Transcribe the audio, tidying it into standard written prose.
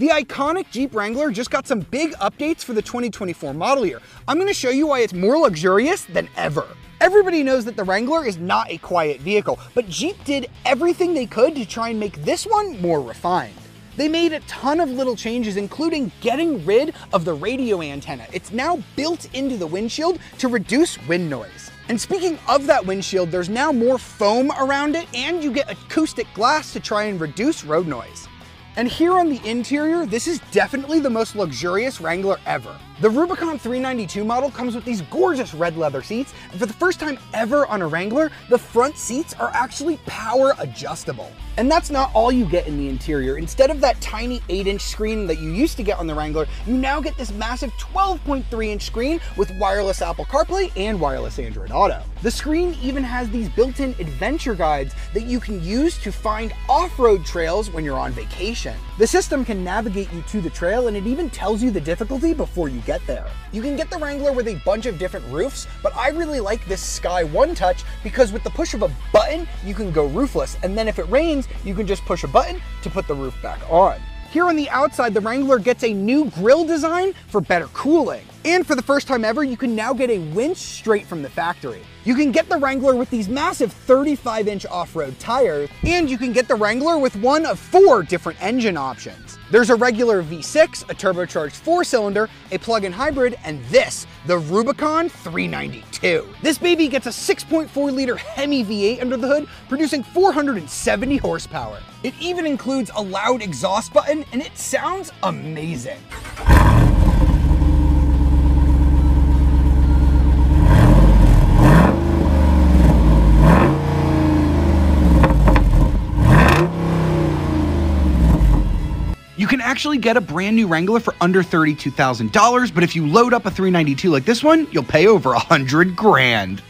The iconic Jeep Wrangler just got some big updates for the 2024 model year. I'm going to show you why it's more luxurious than ever. Everybody knows that the Wrangler is not a quiet vehicle, but Jeep did everything they could to try and make this one more refined. They made a ton of little changes, including getting rid of the radio antenna. It's now built into the windshield to reduce wind noise. And speaking of that windshield, there's now more foam around it, and you get acoustic glass to try and reduce road noise. And here on the interior, this is definitely the most luxurious Wrangler ever. The Rubicon 392 model comes with these gorgeous red leather seats, and for the first time ever on a Wrangler, the front seats are actually power adjustable. And that's not all you get in the interior. Instead of that tiny 8-inch screen that you used to get on the Wrangler, you now get this massive 12.3-inch screen with wireless Apple CarPlay and wireless Android Auto. The screen even has these built-in adventure guides that you can use to find off-road trails when you're on vacation. The system can navigate you to the trail, and it even tells you the difficulty before you get there. You can get the Wrangler with a bunch of different roofs, but I really like this Sky One Touch because with the push of a button, you can go roofless, and then if it rains, you can just push a button to put the roof back on. Here on the outside, the Wrangler gets a new grille design for better cooling. And for the first time ever, you can now get a winch straight from the factory. You can get the Wrangler with these massive 35-inch off-road tires, and you can get the Wrangler with one of 4 different engine options. There's a regular V6, a turbocharged 4-cylinder, a plug-in hybrid, and this, the Rubicon 392. This baby gets a 6.4-liter Hemi V8 under the hood, producing 470 horsepower. It even includes a loud exhaust button, and it sounds amazing. You can actually get a brand new Wrangler for under $32,000, but if you load up a 392 like this one, you'll pay over $100 grand.